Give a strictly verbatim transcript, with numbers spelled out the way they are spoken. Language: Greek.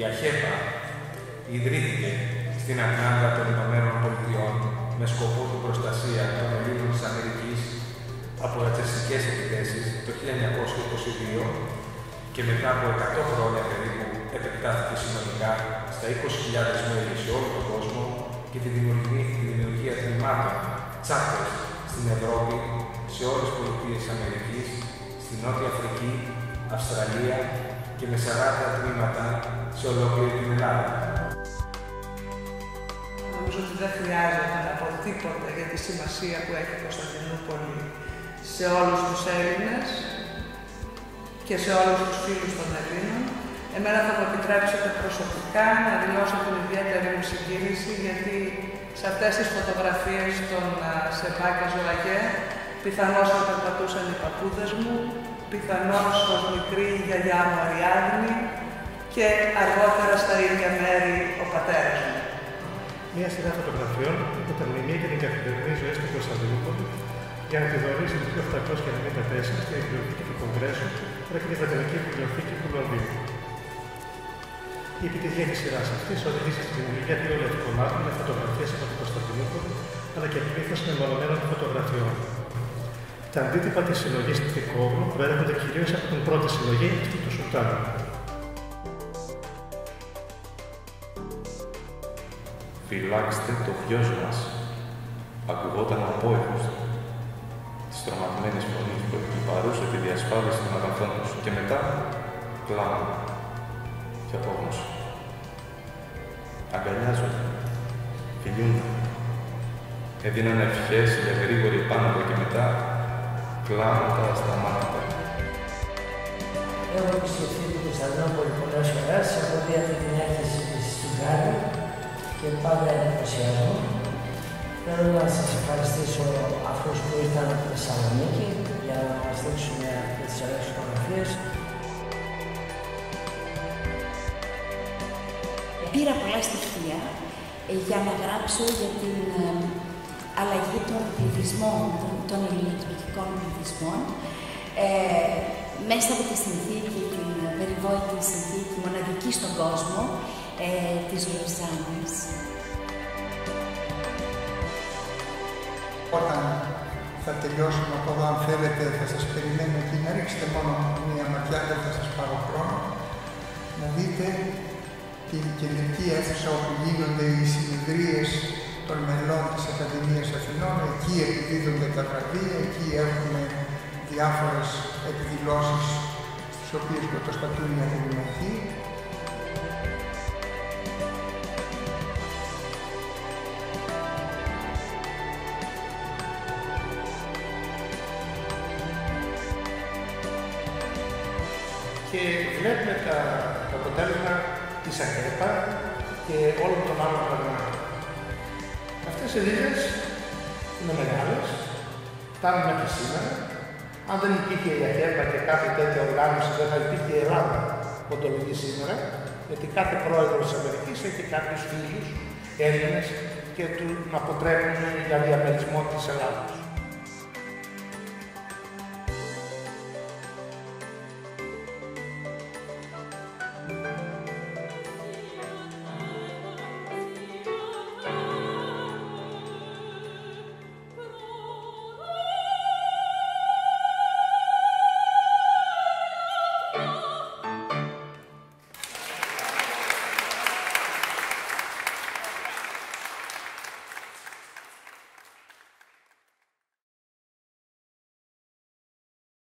Η ΑΧΕΠΑ ιδρύθηκε στην Ατλάντα των Ηνωμένων Πολιτειών με σκοπό την προστασία των Ελλήνων της Αμερικής από ρατσιστικές επιθέσεις το χίλια εννιακόσια είκοσι δύο και μετά από εκατό χρόνια περίπου επεκτάθηκε συνολικά στα είκοσι χιλιάδες μέλη σε όλο τον κόσμο και τη δημιουργία τμήματων chapters στην Ευρώπη, σε όλες τις πολιτείες της Αμερικής, στην Νότια Αφρική, Αυστραλία και με σαράντα τμήματα σε ολόκληρη την Ελλάδα. Νομίζω ότι δεν χρειάζεται να πω τίποτα για τη σημασία που έχει η Κωνσταντινούπολη σε όλους τους Έλληνες και σε όλους τους φίλους των Ελλήνων. Εμένα θα μου επιτρέψετε προσωπικά να δηλώσω την ιδιαίτερη μου συγκίνηση, γιατί σε αυτές τις φωτογραφίες των ΣΕΠΑ και ΖΟΑΓΕ πιθανώς θα περπατούσαν οι παππούδες μου, πιθανώς ως μικρή η γιαγιά μου Αριάδνη και αργότερα στα ίδια μέρη ο πατέρας μου. Μία σειρά φωτογραφιών που τα μνημεία και την καθημερινή ζωή στην Κωνσταντινούπολη για να τη δωρήσει το χίλια οκτακόσια ενενήντα τέσσερα στην Βιβλιοθήκη του Κογκρέσου αλλά και την Βρετανική Βιβλιοθήκη του Λονδίνου. Η επιτυχία της σειράς αυτής οδήγησε στη δημιουργία δύο λευκομάτων με φωτογραφίες από την Κωνσταντινούπολη αλλά και πλήθος μεμονωμένων φωτογραφιών. Τα αντίτυπα της συλλογής του Δικόβρου προέρχονται κυρίως από την πρώτη συλλογή του Σουλτάνου. «Φυλάξτε το ποιος μας», ακουγόταν απόϊχος της τρομαγμένης φωνής που εκκυπαρούσε τη διασφάλιση των αγαθών τους και μετά κλάμα και απόγνωση. Αγκαλιάζονταν, φιλιούνταν, έδιναν ευχές για γρήγορη επάνωδο και μετά κλάματα ασταμάτητα. Έχω επισκεφθεί την Κωνσταντινούπολη πολλές φορές, έχω δει αυτή την έκθεση στην Γάλλη και πάντα εντυπωσιάζομαι. Θέλω να σας ευχαριστήσω αυτούς που ήρθαν από τη Θεσσαλονίκη για να μας δείξουν τις ωραίες φωτογραφίες. Πήρα πολλά στοιχεία για να γράψω για την αλλαγή των πληθυσμών, των ελληνοτουρκικών πληθυσμών, ε, μέσα από τη συνθήκη, την περιβόητη συνθήκη, μοναδική στον κόσμο, ε, της Λωζάνης. Όταν θα τελειώσουμε από εδώ, αν θέλετε, θα σας περιμένω εκεί, να ρίξετε μόνο μία ματιά, δεν θα σας πάρω χρόνο, να δείτε την κεντρική αίθουσα όπου γίνονται οι συνεδρίες των μελών της Ακαδημίας Αθηνών. Εκεί εκδίδονται τα βραβεία, εκεί έχουμε διάφορες εκδηλώσεις στις οποίες πρωτοστατούν οι ακαδημαϊκοί. Και βλέπουμε τα, τα αποτέλεσμα της ΑΧΕΠΑ και όλων των άλλων πραγμάτων. Αυτές οι ρίζες είναι μεγάλες, φτάνουν μέχρι σήμερα. Αν δεν υπήρχε η ΑΧΕΠΑ και κάθε τέτοια οργάνωση, δεν θα υπήρχε η Ελλάδα οντολογική σήμερα, γιατί κάθε πρόεδρος της Αμερικής έχει κάποιους φίλους Έλληνες και του αποτρέπουν για διαμερισμό της Ελλάδας.